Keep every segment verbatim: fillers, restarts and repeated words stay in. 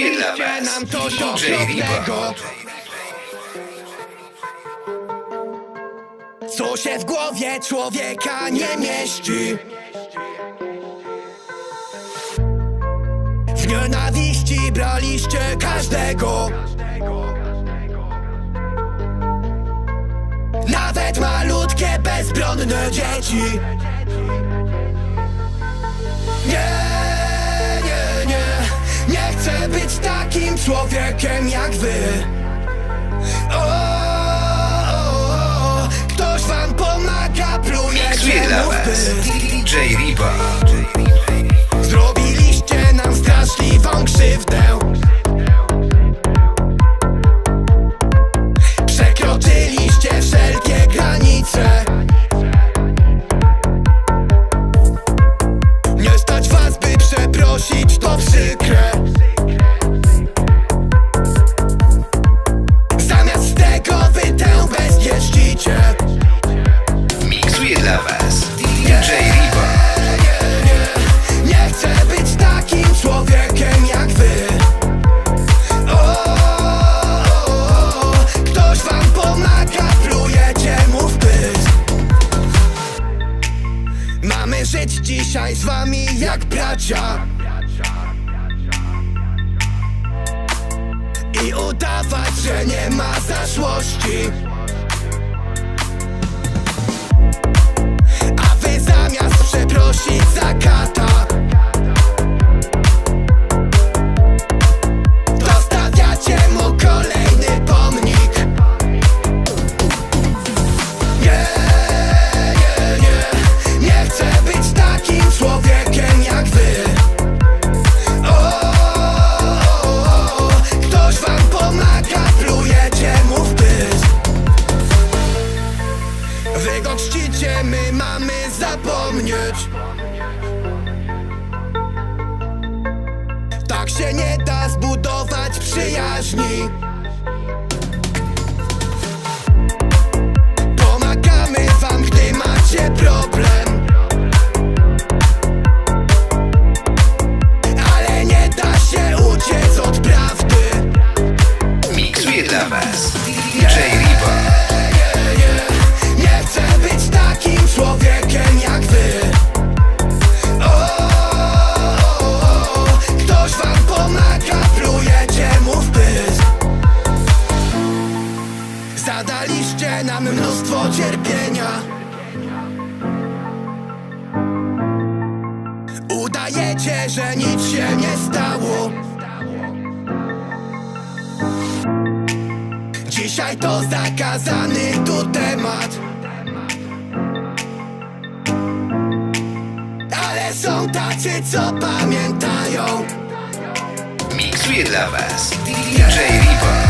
Śpiewa dla was D J Ribhon. Co się w głowie człowieka nie mieści, w nienawiści braliście każdego, nawet malutkie bezbronne dzieci. Chcę być takim człowiekiem jak wy. O, o, o, ktoś wam pomaga, pluje temu w pyt. Zrobiliście nam straszliwą krzywdę. Przekroczyliście wszelkie granice. Nie stać was, by przeprosić, to przykre. Mamy żyć dzisiaj z wami jak bracia i udawać, że nie ma zaszłości. A wy zamiast przeprosić za kata, dostawiacie mu kolejny pomnik. Wy go czcicie, my mamy zapomnieć. Tak się nie da zbudować przyjaźni. Pomagamy wam, gdy macie problem, ale nie da się uciec od prawdy. Miksuje dla was D J Ribhon. Zadaliście nam mnóstwo cierpienia. Udajecie, że nic się nie stało. Dzisiaj to zakazany tu temat, ale są tacy, co pamiętają. Miksuje dla was D J Ribhon.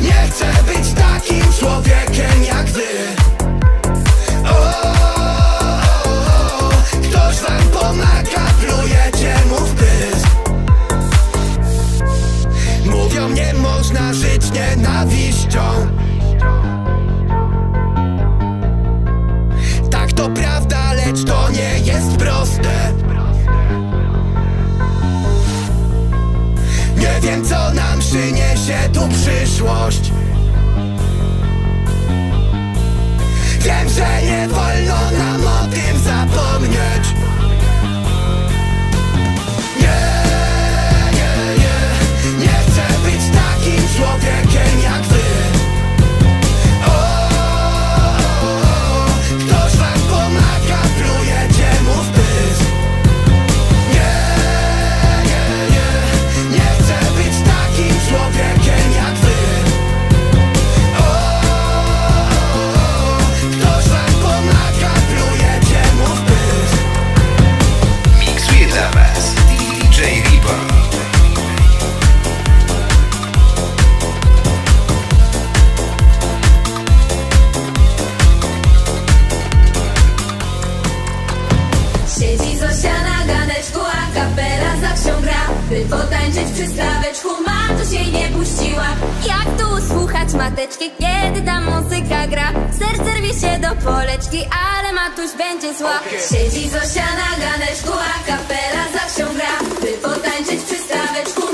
Nie chcę być takim człowiekiem jak wy. O, o, o, ktoś wam pomaga, plujecie mu w pysk. Mówią, nie można żyć nienawiścią. Tak, to prawda, lecz to nie jest proste. Nie wiem, co nam przyniesie tu przyszłość. Wiem, że nie wolno nam o tym zapomnieć. Nie, nie, nie, nie chcę być takim człowiekiem jak wy. O, o, o, ktoś wam pomaga, plujecie mu w pysk. Siedzi Zosia na ganeczku, a kapela zawsze gra. By potańczyć przy staweczku, Matuś jej nie puściła. Jak tu słuchać mateczki, kiedy ta muzyka gra? Serce rwie się do poleczki, ale Matuś będzie zła. Okay. Siedzi Zosia na ganeczku, a kapela zawsze gra. By potańczyć przy staweczku,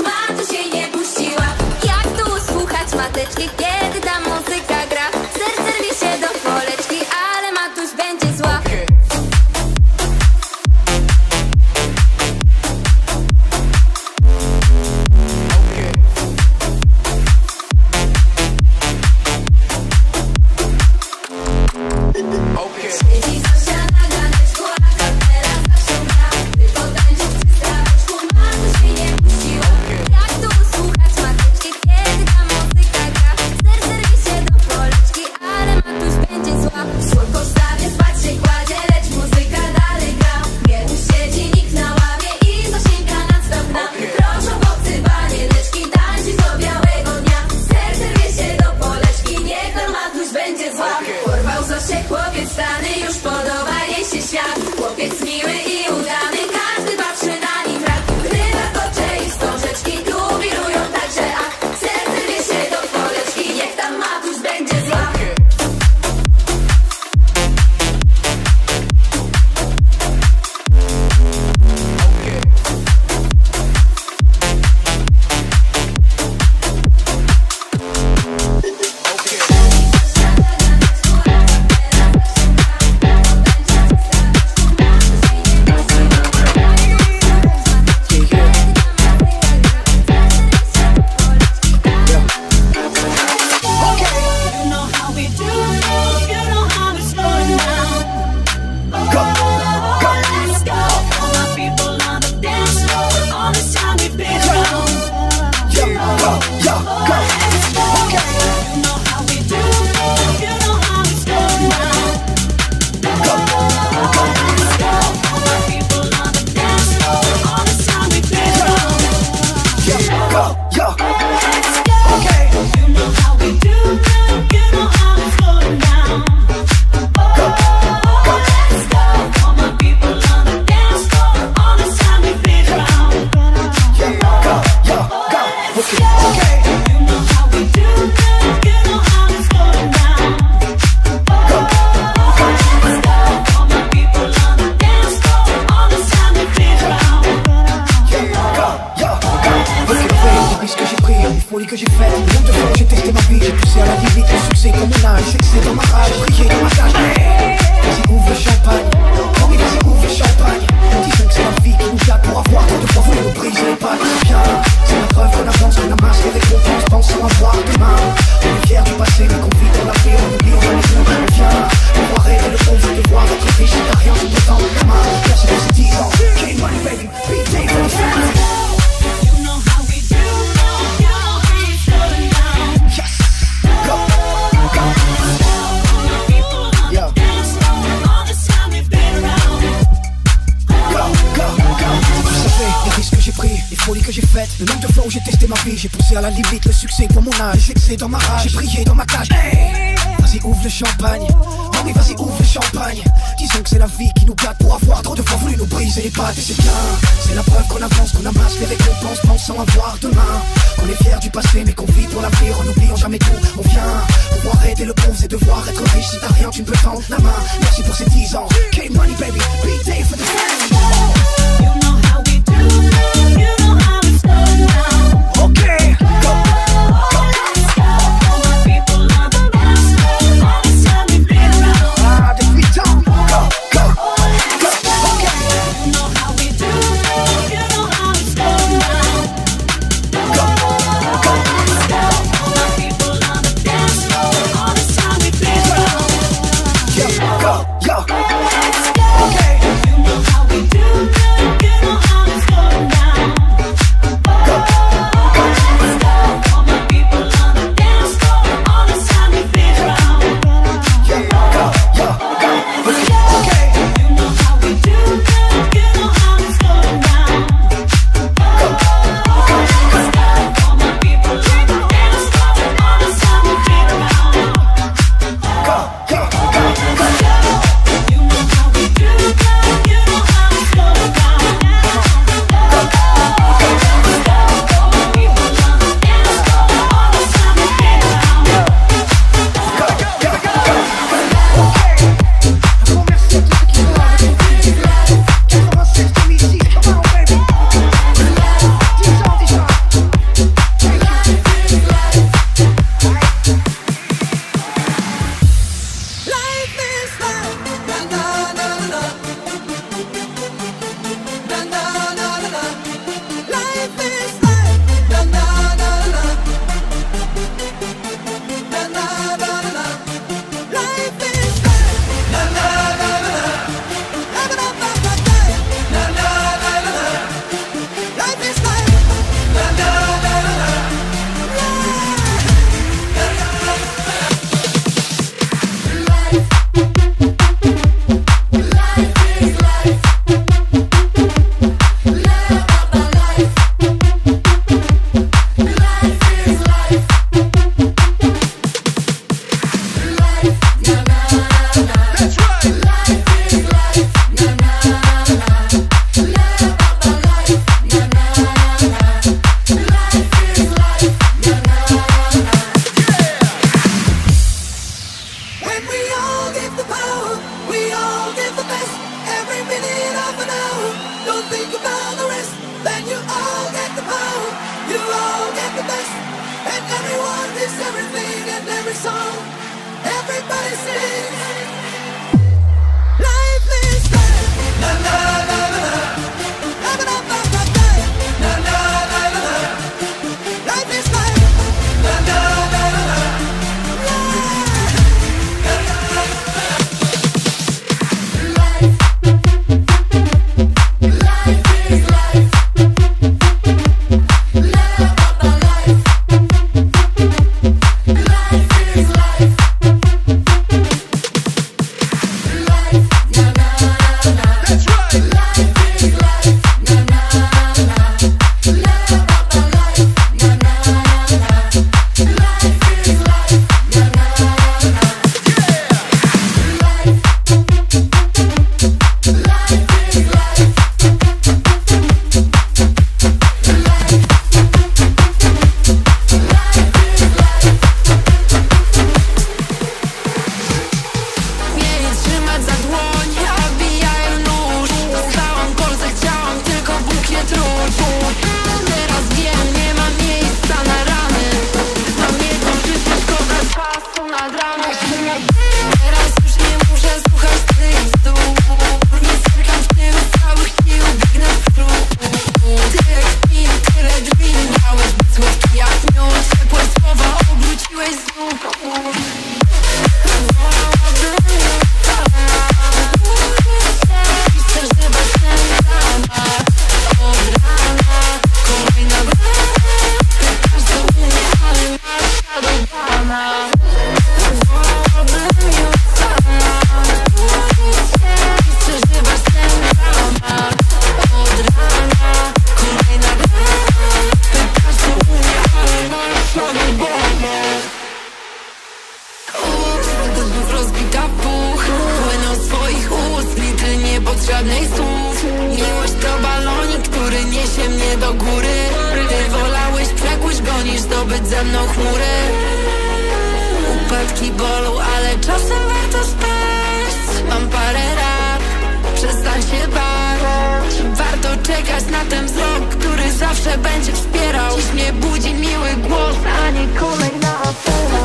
go, yo, go. Okay. You know how we do it. You know how it's going down. Go, go. All my people on the dance floor. All the time we play along. Yo, go, yo. Okay. You know how we do it. You know how it's going down. Go, go. All my people on the dance floor. All the time we play along. Yo, go, yo, go. Okay. Fuori così freddo, molto veloce, testa ma vige. Tu sei alla divina, tu sei come un ange. Sei da massage, briglie da massage. Vas-y, ouvre champagne, oh oui, vas-y, ouvre champagne. On dit donc c'est la vie qui nous jette pour avoir tant de fois voulu nous briser les pattes. Bien, c'est la preuve qu'on avance, qu'on amasse les récompenses, pensant avoir demain. On est fiers du passé, mais qu'on vit dans la paix, on oublie, on va les fonds, on revient. On voit rêver le fond, je te vois, votre vie, c'est t'as rien, c'est autant de la main. Merci pour ces dix ans, j'ai money baby, beat day for the family. Que j'ai fait, le nombre de fois où j'ai testé ma vie, j'ai poussé à la limite le succès pour mon âge, j'ai excédé dans ma rage, j'ai brillé dans ma cage. Hey, vas-y ouvre le champagne, oh oui vas-y ouvre le champagne. Disons que c'est la vie qui nous gâte pour avoir trop de fois voulu nous briser les pattes. Et c'est bien, c'est la preuve qu'on avance, qu'on amasse les récompenses, pensant avoir demain. Qu'on est fiers du passé mais qu'on vit pour l'avenir, en n'oubliant jamais tout. On vient pouvoir aider le pauvre, c'est devoir être riche. Si t'as rien tu ne peux tendre la main. Merci pour ces dix ans. K money baby, big day for the family. You know how we do now, you know how it's going down. Okay, go. przed ze mną chmury. Upadki bolą, ale czasem warto spaść. Mam parę rad, przestań się bać. Warto czekać na ten wzrok, który zawsze będzie wspierał. Dziś mnie budzi miły głos, a nie kolejna afera.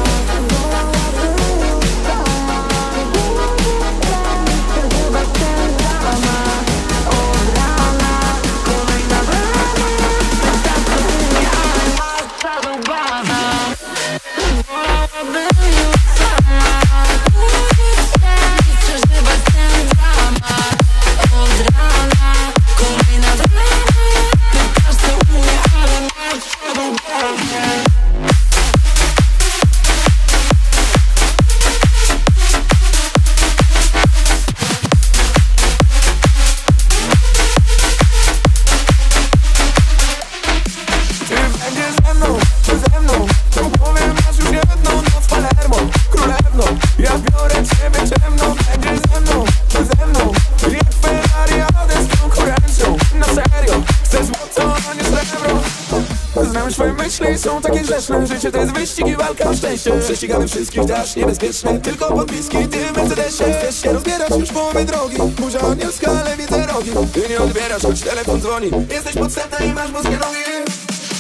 Są takie grzeczne, życie to jest wyścig i walka o szczęście. Prześcigamy wszystkich, dasz niebezpieczne. Tylko podpiski, ty w Mercedesie. Chcesz się rozbierać już w połowie drogi. Burza odniosła, ale widzę rogi. Ty nie odbierasz, choć telefon dzwoni. Jesteś potrzebna i masz boskie nogi.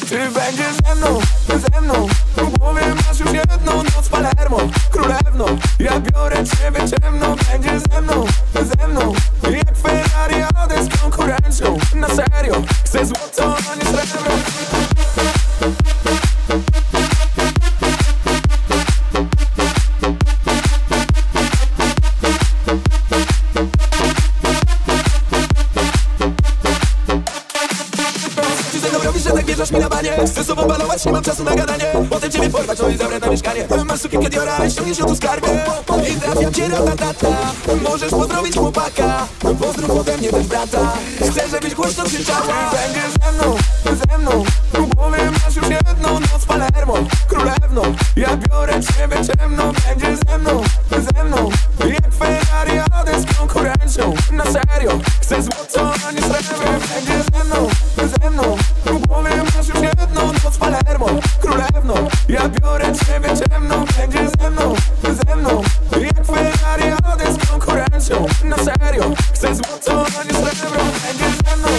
Ty będziesz ze mną, ze mną. W głowie masz już jedną noc, Palermo, królewno. Ja biorę ciebie ciemną. Będziesz ze mną, ze mną. Jak Ferrari, ale z konkurencją. Na serio, chcę złoto, a nie srebro. Chcę sobą balować, nie mam czasu na gadanie. Potem ciebie porwać, no i zabrać na mieszkanie. Masz sukienkę Diora i ściągniesz ją tu skarbę. I trafiam cię ratatata. Możesz pozdrowić chłopaka. Pozdrów ode mnie też brata. Chcę, żebyś głośno krzyczała. Ty będziesz ze mną, ze mną. W głowie masz już jedną noc, Palermo, królewną. Ja biorę ciebie ciemną. Będziesz ze mną, ze mną. Jak Ferrari, ale z konkurencją. Na serio, chcę złoto, a nie srebro. Będziesz ze mną, ze mną. Ja biorę ciebie ciemną, będziesz ze mną, ze mną. Jak Ferrari, ale z konkurencją. Na serio, chcę złoto, a nie srebro. Będziesz ze mną.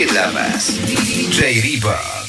Dla was D J RIBHON.